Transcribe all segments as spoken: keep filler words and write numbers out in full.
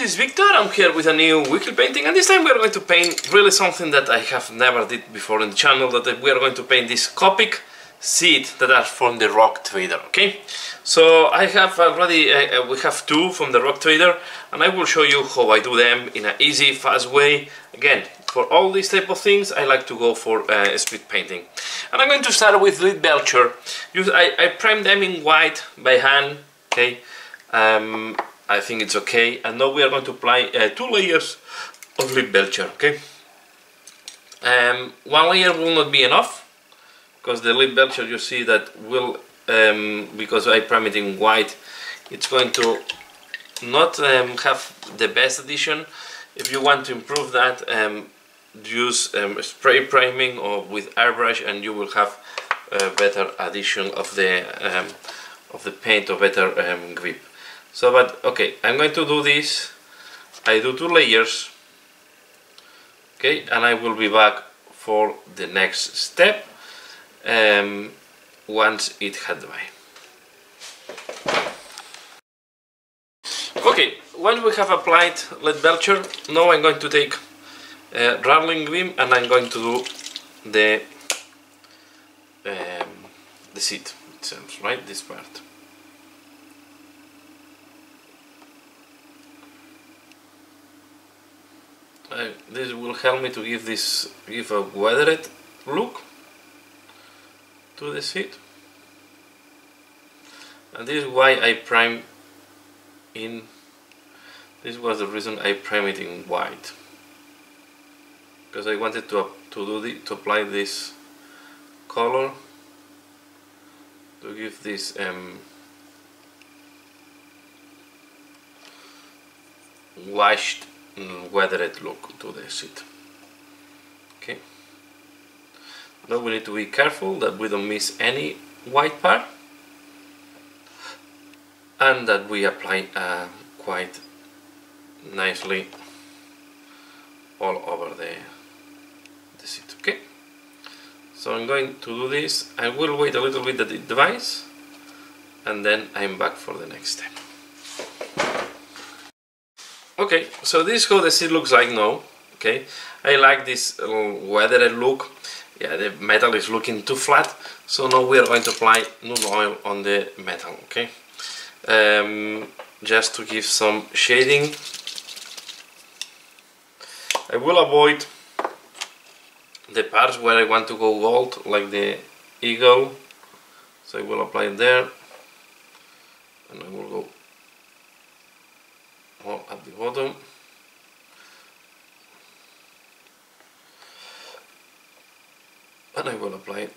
this is Victor. I'm here with a new weekly painting, and this time we are going to paint really something that I have never did before in the channel, that we are going to paint this Copic seed that are from the Rogue Trader, okay? So I have already, uh, we have two from the Rogue Trader, and I will show you how I do them in an easy, fast way. Again, for all these type of things, I like to go for uh, speed painting. And I'm going to start with Leadbelcher. I, I primed them in white by hand, okay? Um, I think it's okay, and now we are going to apply uh, two layers of Leadbelcher, okay? Um, one layer will not be enough, because the Leadbelcher, you see that will, um, because I prime it in white, it's going to not um, have the best addition. If you want to improve that, um, use um, spray priming or with airbrush, and you will have a better addition of the, um, of the paint, or better um, grip. So, but okay, I'm going to do this. I do two layers, okay, and I will be back for the next step um, once it had dried. Okay, once we have applied Leadbelcher, now I'm going to take uh, Ratling Grim, and I'm going to do the um, the seed itself, right? This part. Uh, this will help me to give this give a weathered look to the seed, and this is why I prime in. This was the reason I prime it in white, because I wanted to to do the, to apply this color to give this um, washed, weathered look to the seed. Okay. Now we need to be careful that we don't miss any white part, and that we apply uh, quite nicely all over the, the seed. Okay. So I'm going to do this. I will wait a little bit that it dries, and then I'm back for the next step. Okay, so this is how the seed looks like now. Okay, I like this uh, weathered look. Yeah, the metal is looking too flat, so now we are going to apply Nuln Oil on the metal. Okay, um, just to give some shading. I will avoid the parts where I want to go gold, like the eagle. So I will apply it there, and I will go all at the bottom. And I will apply it.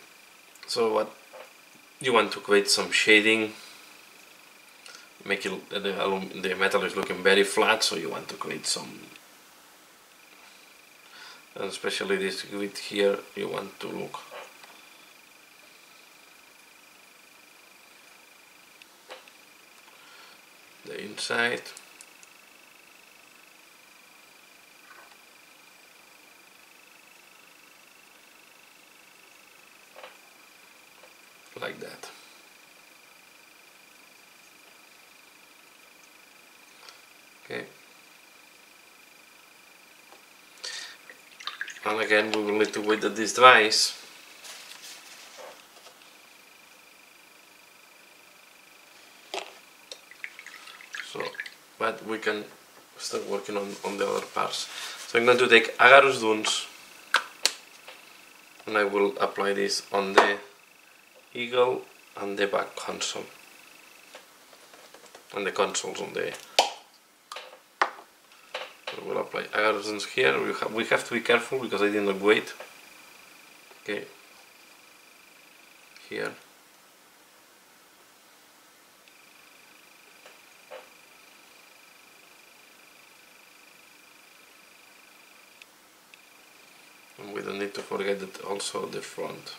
So what you want to create some shading, make it, the, the metal is looking very flat, so you want to create some, and especially this grid here, you want to look the inside. Like that. Okay. And again, we will need to wait that this dries. So, but we can start working on, on the other parts. So I'm going to take Aggaros Dunes, and I will apply this on the eagle and the back console, and the consoles on the. We will apply Aggaros Dunes here. We have we have to be careful because I did not wait. Okay. Here. And we don't need to forget that also the front.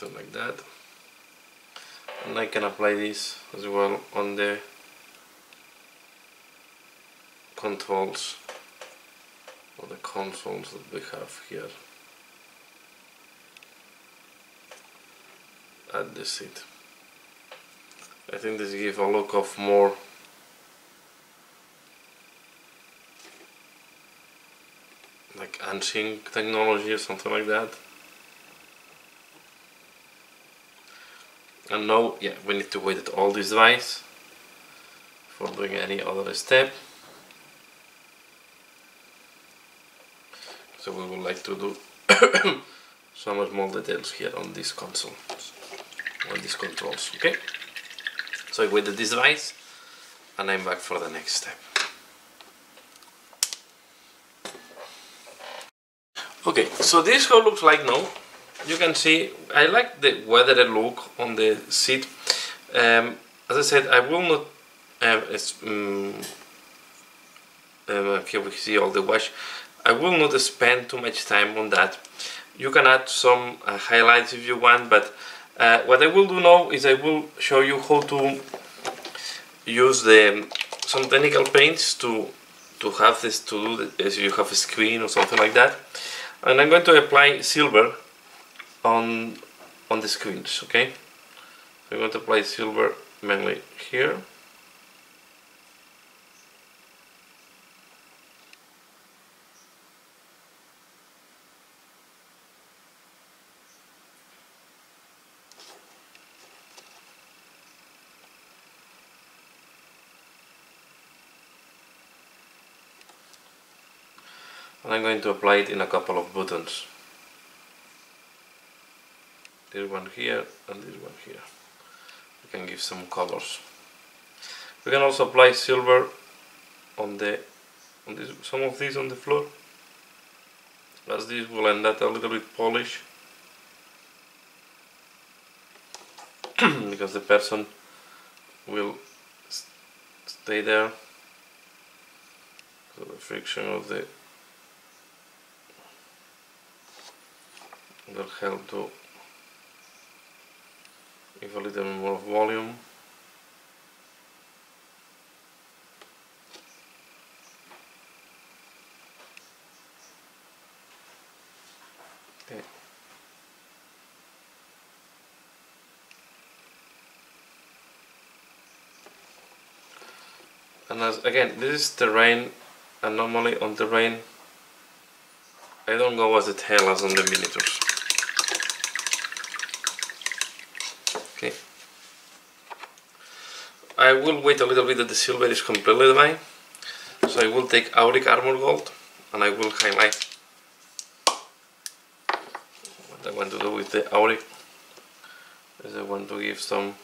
Something like that, and I can apply this as well on the controls or the consoles that we have here at the seat. I think this gives a look of more like unsync technology or something like that. And now, yeah, we need to wait at all these devices before doing any other step. So we would like to do some small details here on these consoles, on these controls, okay? So I waited this device, and I'm back for the next step. Okay, so this is how it looks like now. You can see, I like the weathered look on the seat. Um, as I said, I will not, uh, um, um, here we see all the wash, I will not spend too much time on that. You can add some uh, highlights if you want, but uh, what I will do now is I will show you how to use the some technical paints to to have this to do as you have a screen or something like that. And I'm going to apply silver on on the screens, okay? So I'm going to apply silver mainly here. And I'm going to apply it in a couple of buttons. This one here and this one here. We can give some colors. We can also apply silver on the on this, some of these on the floor, as this will end up a little bit polished because the person will stay there. So the friction of the will help to give a little more volume. Okay. And as again, this is terrain, and normally on terrain I don't go as detailed as on the miniatures. Okay, I will wait a little bit that the silver is completely dry, so I will take Auric Armor Gold and I will highlight what I want to do with the Auric is I want to give some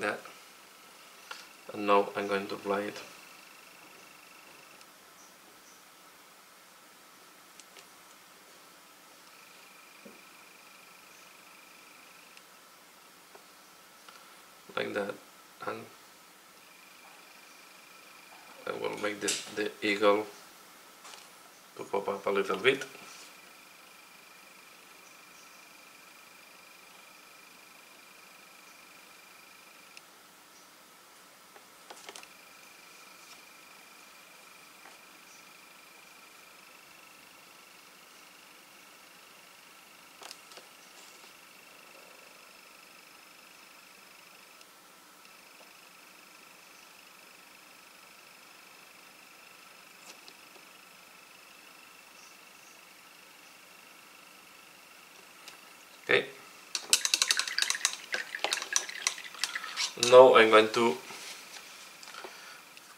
that. And now I'm going to apply it like that, and I will make the, the eagle to pop up a little bit. Okay. Now I'm going to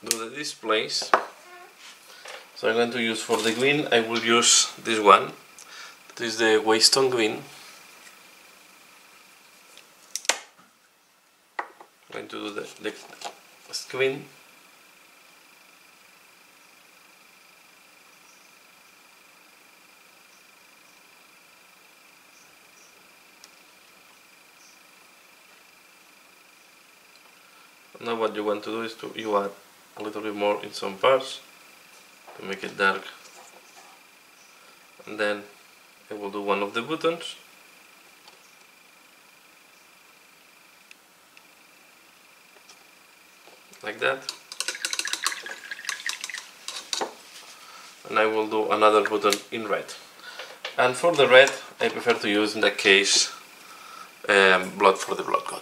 do the displays. So I'm going to use for the green, I will use this one. This is the Waystone Green. I'm going to do the, the screen. Now what you want to do is to you add a little bit more in some parts. to make it dark, and then I will do one of the buttons. Like that, and I will do another button in red. And for the red, I prefer to use in that case um, Blood for the Blood God.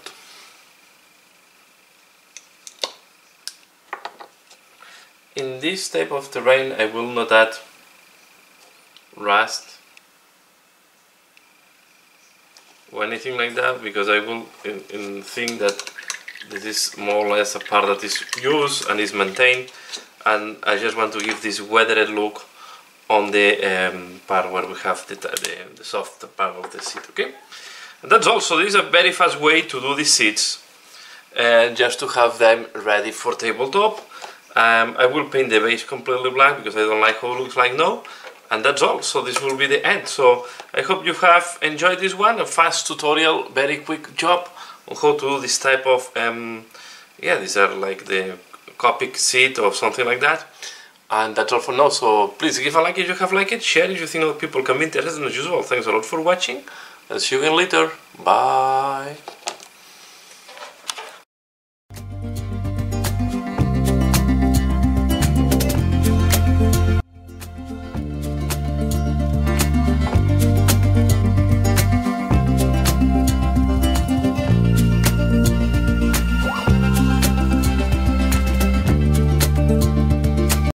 In this type of terrain, I will not add rust or anything like that, because I will in, in think that this is more or less a part that is used and is maintained, and I just want to give this weathered look on the um, part where we have the, the, the soft part of the seed, okay? And that's also, this is a very fast way to do these seeds, uh, just to have them ready for tabletop. Um, I will paint the base completely black because I don't like how it looks like now. And that's all, so this will be the end. So I hope you have enjoyed this one, a fast tutorial, very quick job on how to do this type of, um, yeah, these are like the Copic seed or something like that. And that's all for now, so please give a like if you have liked it, share if you think other people can be interested, and as usual, thanks a lot for watching, and see you again later, bye!